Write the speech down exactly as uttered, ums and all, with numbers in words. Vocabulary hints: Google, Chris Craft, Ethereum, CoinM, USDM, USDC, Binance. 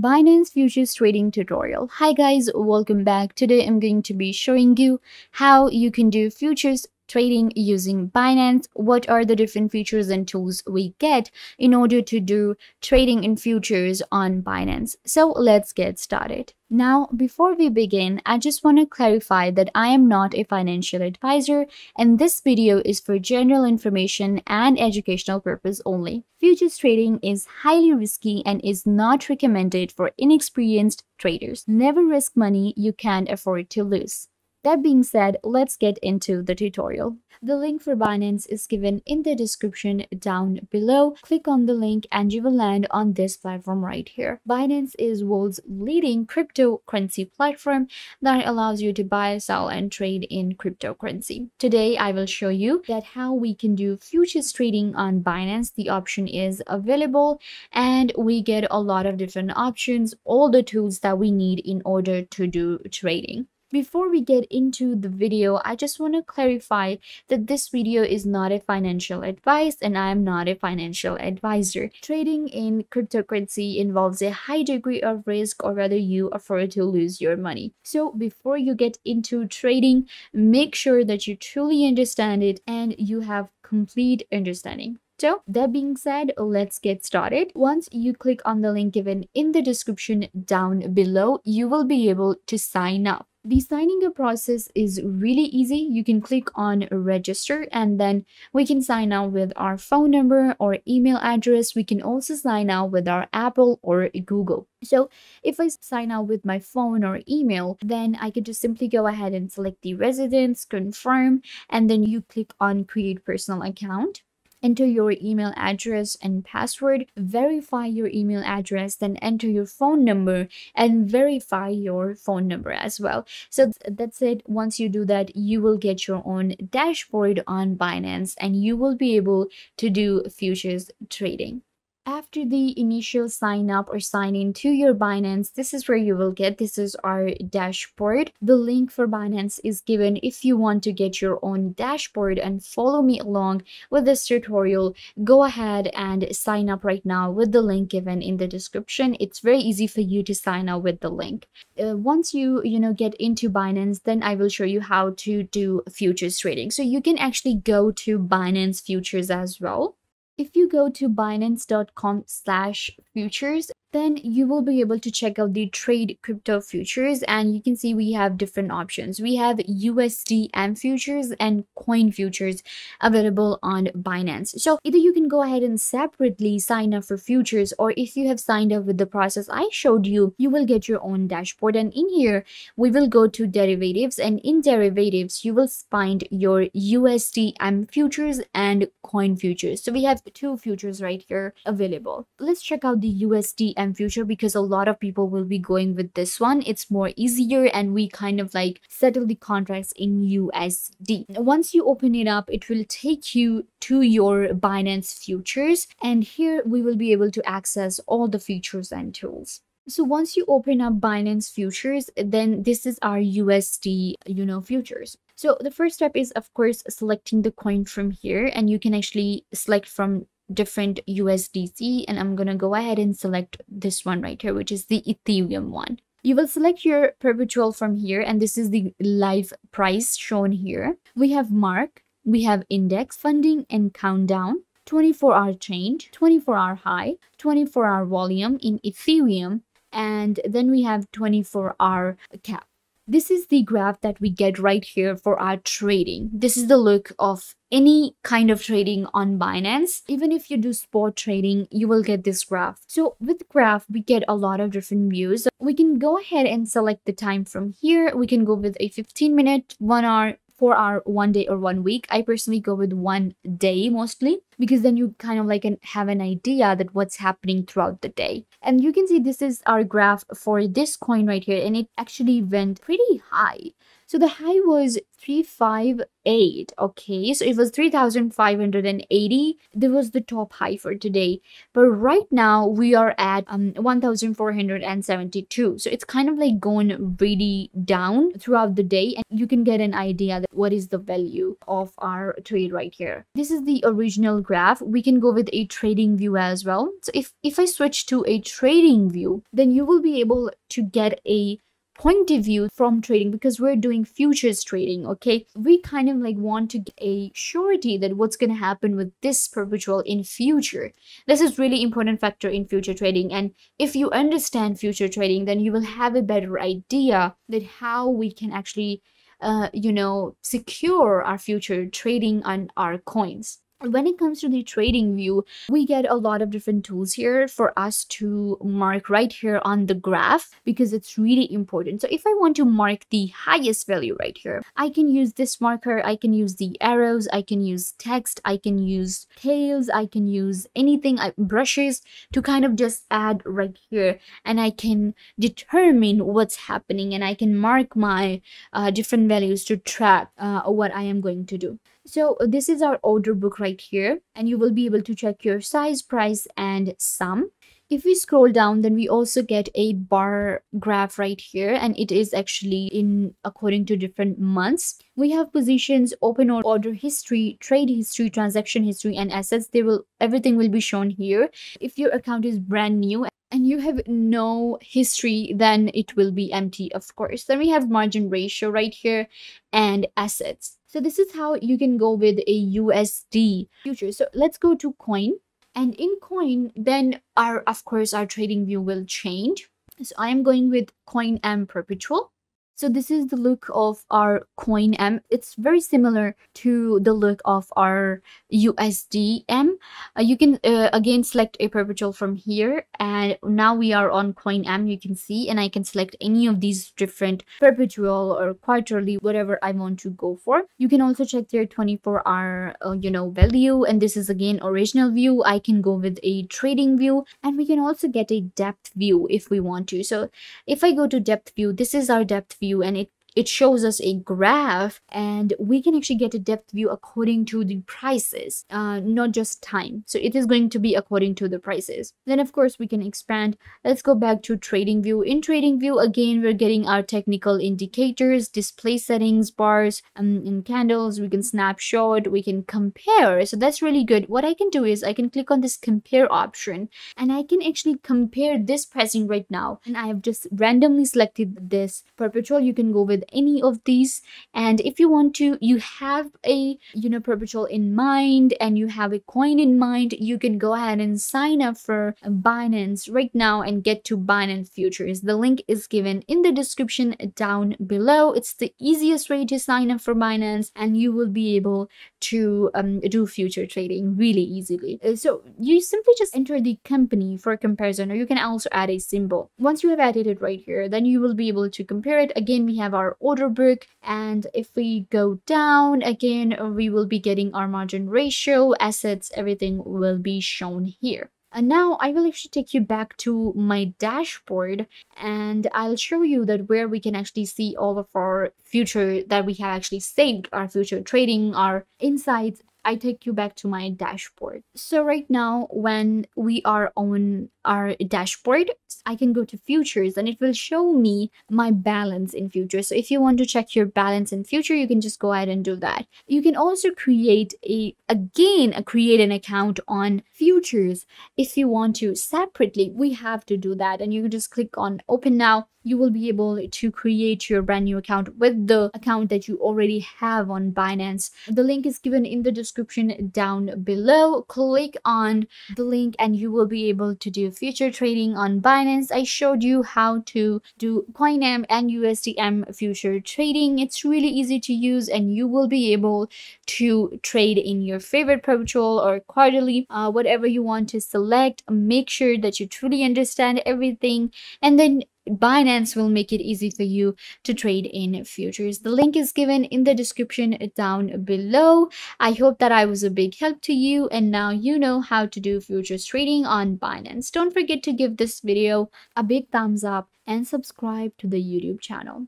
Binance futures trading tutorial. Hi guys, welcome back. Today I'm going to be showing you how you can do futures trading using Binance, what are the different features and tools we get in order to do trading in futures on Binance. So let's get started. Now, before we begin, I just want to clarify that I am not a financial advisor and this video is for general information and educational purpose only. Futures trading is highly risky and is not recommended for inexperienced traders. Never risk money you can't afford to lose. That being said, let's get into the tutorial. The link for Binance is given in the description down below. Click on the link and you will land on this platform right here. Binance is world's leading cryptocurrency platform that allows you to buy, sell and trade in cryptocurrency. Today, I will show you that how we can do futures trading on Binance. The option is available and we get a lot of different options, all the tools that we need in order to do trading. Before we get into the video, I just want to clarify that this video is not a financial advice and I am not a financial advisor. Trading in cryptocurrency involves a high degree of risk, or rather you afford to lose your money. So before you get into trading, make sure that you truly understand it and you have complete understanding. So that being said, let's get started. Once you click on the link given in the description down below, you will be able to sign up. The signing up process is really easy. You can click on register and then we can sign up with our phone number or email address. We can also sign up with our Apple or Google. So if I sign up with my phone or email, then I can just simply go ahead and select the residence, confirm, and then you click on create personal account. Enter your email address and password, verify your email address, then enter your phone number and verify your phone number as well. So that's it. Once you do that, you will get your own dashboard on Binance and you will be able to do futures trading. After the initial sign up or sign in to your Binance, this is where you will get. This is our dashboard. The link for Binance is given if you want to get your own dashboard and follow me along with this tutorial. Go ahead and sign up right now with the link given in the description. It's very easy for you to sign up with the link. Uh, once you, you know, get into Binance, then I will show you how to do futures trading. So you can actually go to Binance futures as well. If you go to binance dot com slash futures, then you will be able to check out the trade crypto futures and you can see we have different options. We have U S D M futures and coin futures available on Binance. So either you can go ahead and separately sign up for futures, or if you have signed up with the process I showed you, you will get your own dashboard. And in here, we will go to derivatives, and in derivatives, you will find your U S D M futures and coin futures. So we have two futures right here available. Let's check out the U S D M future because a lot of people will be going with this one. It's more easier and we kind of like settle the contracts in U S D. Once you open it up, it will take you to your Binance futures, and here we will be able to access all the features and tools. So once you open up Binance futures, then this is our U S D, you know, futures. So the first step is, of course, selecting the coin from here, and you can actually select from different U S D C, and I'm gonna go ahead and select this one right here, which is the Ethereum one. You will select your perpetual from here, and this is the live price shown here. We have mark, we have index, funding and countdown, twenty-four hour change, twenty-four hour high, twenty-four hour volume in Ethereum, and then we have twenty-four hour cap. This is the graph that we get right here for our trading. This is the look of any kind of trading on Binance. Even if you do spot trading, you will get this graph. So with graph, we get a lot of different views. We can go ahead and select the time from here. We can go with a fifteen minute, one hour, four hour, one day or one week. I personally go with one day mostly, because then you kind of like can have an idea that what's happening throughout the day. And you can see this is our graph for this coin right here, and it actually went pretty high. So the high was three fifty-eight. Okay, so it was three thousand five hundred eighty. There was the top high for today, but right now we are at um one thousand four hundred seventy-two. So it's kind of like going really down throughout the day, and you can get an idea that what is the value of our trade right here. This is the original graph. We can go with a trading view as well. So if if I switch to a trading view, then you will be able to get a point of view from trading, because we're doing futures trading. Okay, we kind of like want to get a surety that what's going to happen with this perpetual in future. This is really important factor in future trading, and if you understand future trading, then you will have a better idea that how we can actually uh you know secure our future trading on our coins. When it comes to the trading view, we get a lot of different tools here for us to mark right here on the graph, because it's really important. So if I want to mark the highest value right here, I can use this marker, I can use the arrows, I can use text, I can use tails, I can use anything, brushes, to kind of just add right here, and I can determine what's happening, and I can mark my uh, different values to track uh, what I am going to do. So this is our order book right here, and you will be able to check your size, price, and sum. If we scroll down, then we also get a bar graph right here, and it is actually in according to different months. We have positions, open order history, trade history, transaction history, and assets. They will everything will be shown here. If your account is brand new and you have no history, then it will be empty, of course. Then we have margin ratio right here and assets. So this is how you can go with a U S D future. So let's go to coin, and in coin, then our of course our trading view will change. So I am going with CoinM perpetual. So this is the look of our CoinM. It's very similar to the look of our U S D M. Uh, you can uh, again select a perpetual from here, and now we are on CoinM, you can see, and I can select any of these different perpetual or quarterly, whatever I want to go for. You can also check their twenty-four hour uh, you know value, and this is again original view. I can go with a trading view, and we can also get a depth view if we want to. So if I go to depth view, this is our depth view view and it it shows us a graph, and we can actually get a depth view according to the prices, uh, not just time. So it is going to be according to the prices. Then of course we can expand. Let's go back to trading view. In trading view, again, we're getting our technical indicators, display settings, bars, um, and candles. We can snapshot, we can compare. So that's really good. What I can do is I can click on this compare option, and I can actually compare this pricing right now. And I have just randomly selected this perpetual. You can go with any of these, and if you want to, you have a you know perpetual in mind and you have a coin in mind, you can go ahead and sign up for Binance right now and get to Binance futures. The link is given in the description down below. It's the easiest way to sign up for Binance, and you will be able to um, do future trading really easily. So you simply just enter the company for comparison, or you can also add a symbol. Once you have added it right here, then you will be able to compare it. Again, we have our order book, and if we go down again, we will be getting our margin ratio, assets, everything will be shown here. And now I will actually take you back to my dashboard, and I'll show you that where we can actually see all of our future that we have actually saved, our future trading, our insights. I take you back to my dashboard. So right now, when we are on our dashboard, I can go to futures, and it will show me my balance in futures. So if you want to check your balance in future, you can just go ahead and do that. You can also create a again create an account on futures if you want to separately. We have to do that, and you can just click on open now. You will be able to create your brand new account with the account that you already have on Binance. The link is given in the description down below. Click on the link and you will be able to do future trading on Binance. I showed you how to do CoinM and U S D M future trading. It's really easy to use, and you will be able to trade in your favorite perpetual or quarterly, uh, whatever you want to select. Make sure that you truly understand everything, and then Binance will make it easy for you to trade in futures. The link is given in the description down below. I hope that I was a big help to you, and now you know how to do futures trading on Binance. Don't forget to give this video a big thumbs up and subscribe to the YouTube channel.